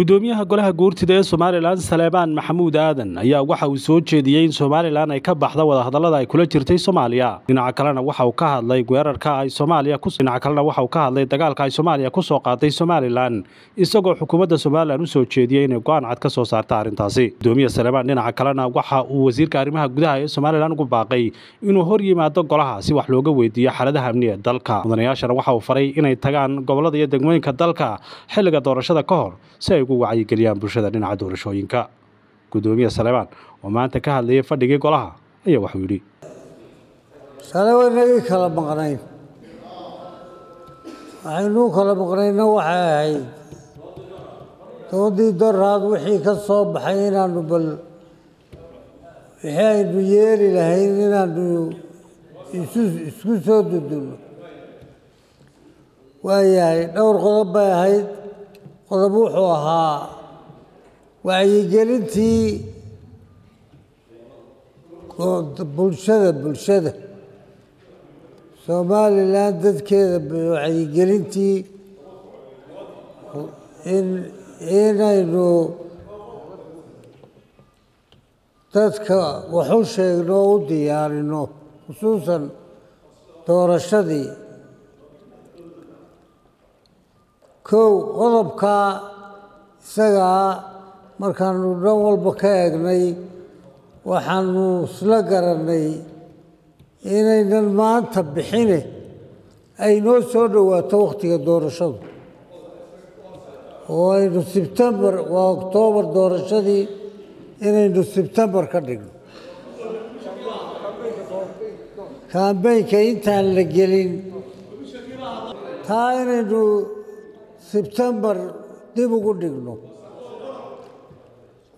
gudoomiyaha golaha guurtida ee Soomaaliland Saleebaan Maxamuud Aadan ayaa waxa uu soo jeediyay in Soomaaliland ay ka baxdo wada hadallada ay kula jirtay Soomaaliya. Dhinaca kalena waxa uu ka hadlay weerarka ay Soomaaliya ku soo dagaalka ay Soomaaliya ku soo qaaday Soomaaliland, isagoo xukuumadda Soomaaliland u soo jeediyay inay go'aan cad ka soo saarto arrintaasi. Gudoomiyaha Saleebaan dhinaca kalena waxa uu wasiirka arrimaha gudaha ee Soomaaliland ugu baaqay inuu hor yimaado golaha si wax looga weydiiyo xaaladaha amniga dalka. Mudanayaashana waxa uu faray inay tagaan gobolada iyo degmooyinka dalka xilliga doorashada ka hor si وعي كليان برشادة لنعا دورشوينكا قدومي السلامات وما أنت كهل لي فردقي قولها أي وحيولي سلامات لك كلا مقرين عينو كلا مقرين وحاي تودي دراد وحيك الصوب حينا نبل حين بييري لهيننا نو يسوسو دودو وياي دور قضبا هيد qodobuu ahaa wacyigelintii bulshada Soomaaliland dadkeeda wacyigelintii inaynu dadka waxu sheegno u diyaarino khusuusan doorashadii كو قضبكا سجا مركانو دول بكاغني وحنو سلقرني إني نلمان تبحيني أي نو سودو واتوختي دور الشد وإنو سبتمبر وأكتوبر دور الشدي إني نو سبتمبر كدقو كان بينك إنتان لقيلين تايني نو سبتمبر ديبو قدقنو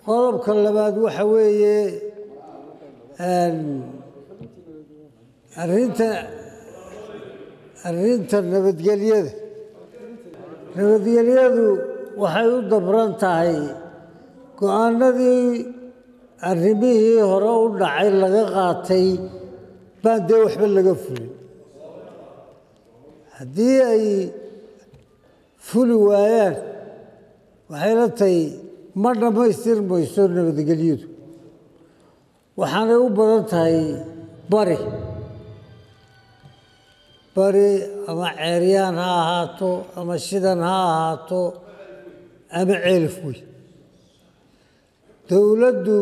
قلب كلمات وحوية أرنتا نبت قليد وحيود دبران تاعي كوان ذي الرميه هراؤن عين لغا قاتي بان دي وحبل لغفل هدي أي فلو وعيال وحيلتي مرة ما يصير ما يصيرنا بدقليد وحنا وبرتهاي بري أما عريان ها هاتو أما شدن ها هاتو أما عيلفوي دولدو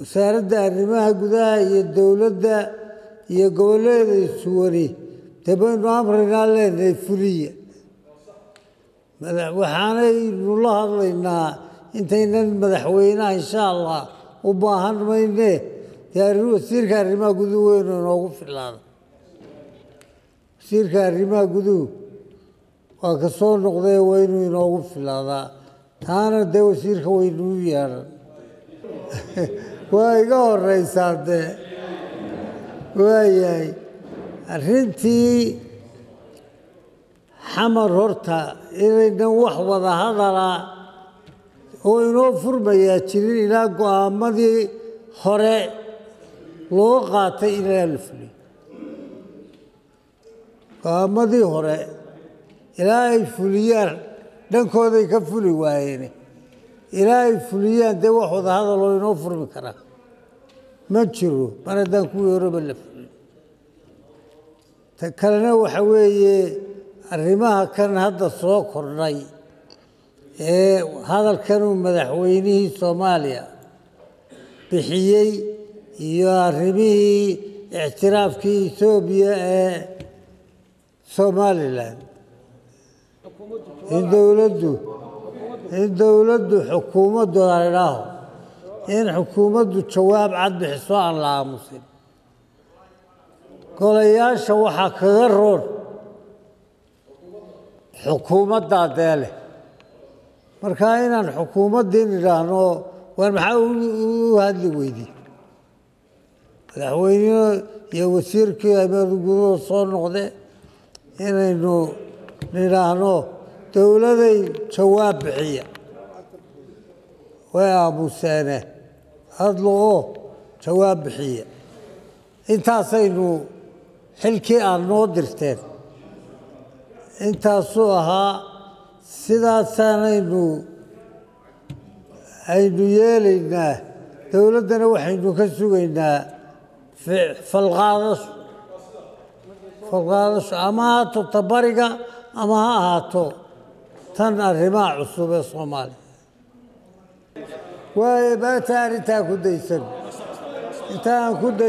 وساردة الرماها قدها هي دولدة هي قوليدة السوري تبين أمرنا لنا الفلية waxaanay la hadlaynaa intaynan madaxweynaha insha Allah u baahan maynee taariikh wasiirka arrimaha gudaha weyn oo ugu filan wasiirka arrimaha gudaha waa ka soo noqday weyn oo ugu filaada taana de wasiirka weyn uu yar waa iga horeysaa de waayay arrintii حمر هرتا إذا وحوض هذا هو ينوفر بياتشرين إلى قوامدي هراء لوقات إلى الفلي قوامدي هراء إلى الفليان نكو ذي كفلي وعيني إلى الفليان دي وحوض هذا لو ينوفر بكرة ما تشروا أنا دنكو يهرب الفلي تكلنا وحوي arrimaha kan hadda soo kordhay ee hadalkan madaxweynihii Soomaaliya bixiyay iyo arrimihii ictiraafkii Itoobiya ee Soomaaliland in dowladdu xukuumaddu arinaaho in xukuumaddu jawaab cad bixiso aan la aamusin golayaasha waxaa kaga roon xukuumadda deele marka inaan xukuumaddeen ilaano war maxaa u hadli weydii madaxweynaha iyo wasiirkii abaal gudoo soo noqde inaynu ilaano dowladay jawaab bixiya way aamuseene hadlo oo jawaab bixiya intaasaynu xilkii aad noo dirteen intaasuu ahaa sidaasaan aynu yeelaynaa. dowladdana waxaynu ka sugaynaa falqaadasho ama ha ahaato tabariga ama ha ahaato tan arrimaha cusub ee Soomaaliya. waayo maanta aan intaan ku daysan